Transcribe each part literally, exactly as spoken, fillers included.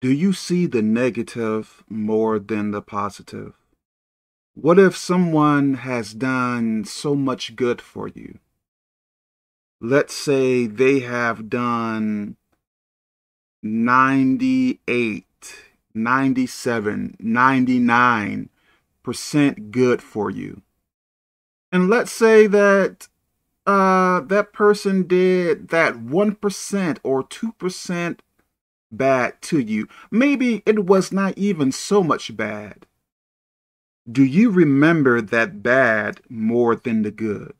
Do you see the negative more than the positive? What if someone has done so much good for you? Let's say they have done ninety-eight, ninety-seven, ninety-nine percent good for you. And let's say that uh, that person did that one percent or two percent bad to you. Maybe it was not even so much bad. Do you remember that bad more than the good?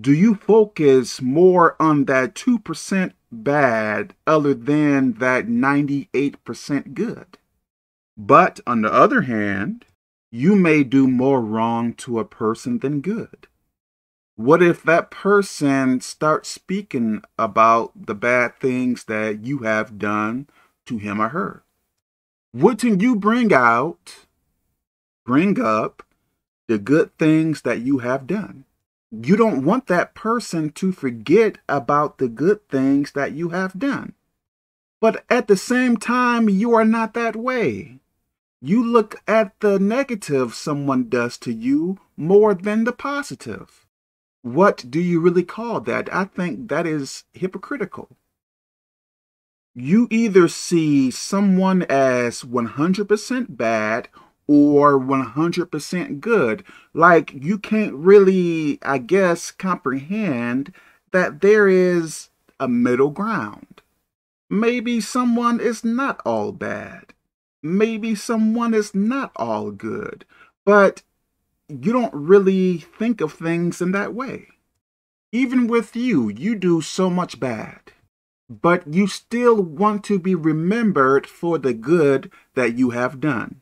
Do you focus more on that two percent bad other than that ninety-eight percent good? But on the other hand, you may do more wrong to a person than good. What if that person starts speaking about the bad things that you have done to him or her? Wouldn't you bring out, bring up the good things that you have done? You don't want that person to forget about the good things that you have done. But at the same time, you are not that way. You look at the negative someone does to you more than the positive. What do you really call that? I think that is hypocritical. You either see someone as one hundred percent bad or one hundred percent good. Like, you can't really, I guess, comprehend that there is a middle ground. Maybe someone is not all bad. Maybe someone is not all good, but you don't really think of things in that way. Even with you, you do so much bad, but you still want to be remembered for the good that you have done.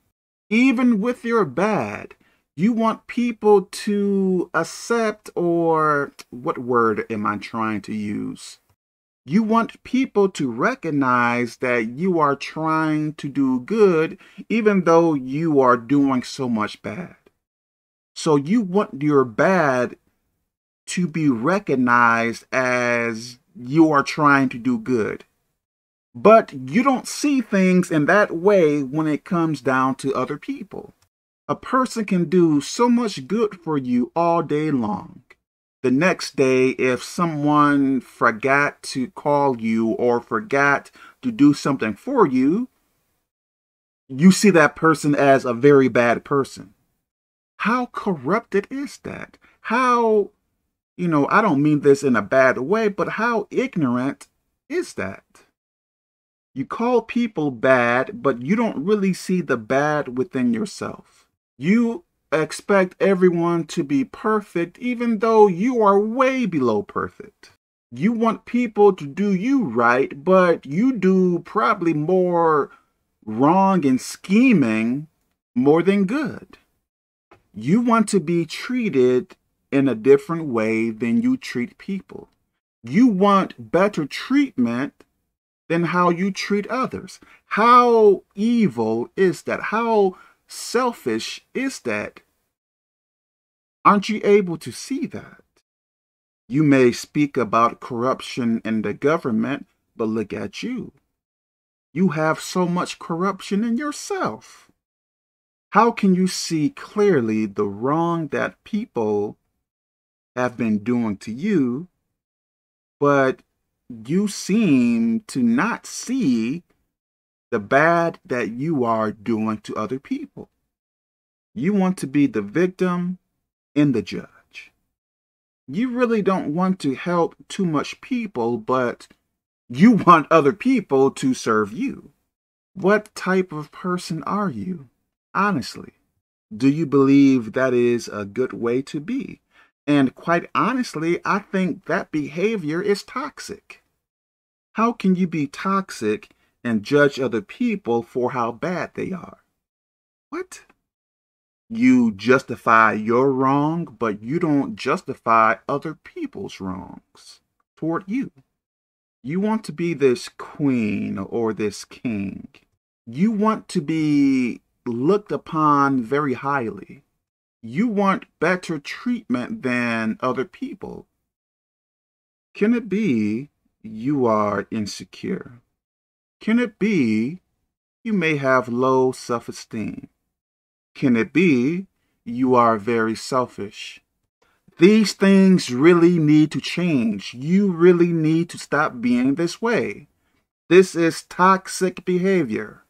Even with your bad, you want people to accept, or what word am I trying to use? You want people to recognize that you are trying to do good, even though you are doing so much bad. So you want your bad to be recognized as you are trying to do good. But you don't see things in that way when it comes down to other people. A person can do so much good for you all day long. The next day, if someone forgot to call you or forgot to do something for you, you see that person as a very bad person. How corrupted is that? How, you know, I don't mean this in a bad way, but how ignorant is that? You call people bad, but you don't really see the bad within yourself. You expect everyone to be perfect, even though you are way below perfect. You want people to do you right, but you do probably more wrong and scheming more than good. You want to be treated in a different way than you treat people. You want better treatment than how you treat others. How evil is that? How selfish is that? Aren't you able to see that? You may speak about corruption in the government, but look at you. You have so much corruption in yourself. How can you see clearly the wrong that people have been doing to you, but you seem to not see the bad that you are doing to other people? You want to be the victim and the judge. You really don't want to help too much people, but you want other people to serve you. What type of person are you? Honestly, do you believe that is a good way to be? And quite honestly, I think that behavior is toxic. How can you be toxic and judge other people for how bad they are? What? You justify your wrong, but you don't justify other people's wrongs toward you. You want to be this queen or this king. You want to be looked upon very highly. You want better treatment than other people. Can it be you are insecure? Can it be you may have low self-esteem. Can it be you are very selfish? These things really need to change. You really need to stop being this way. This is toxic behavior.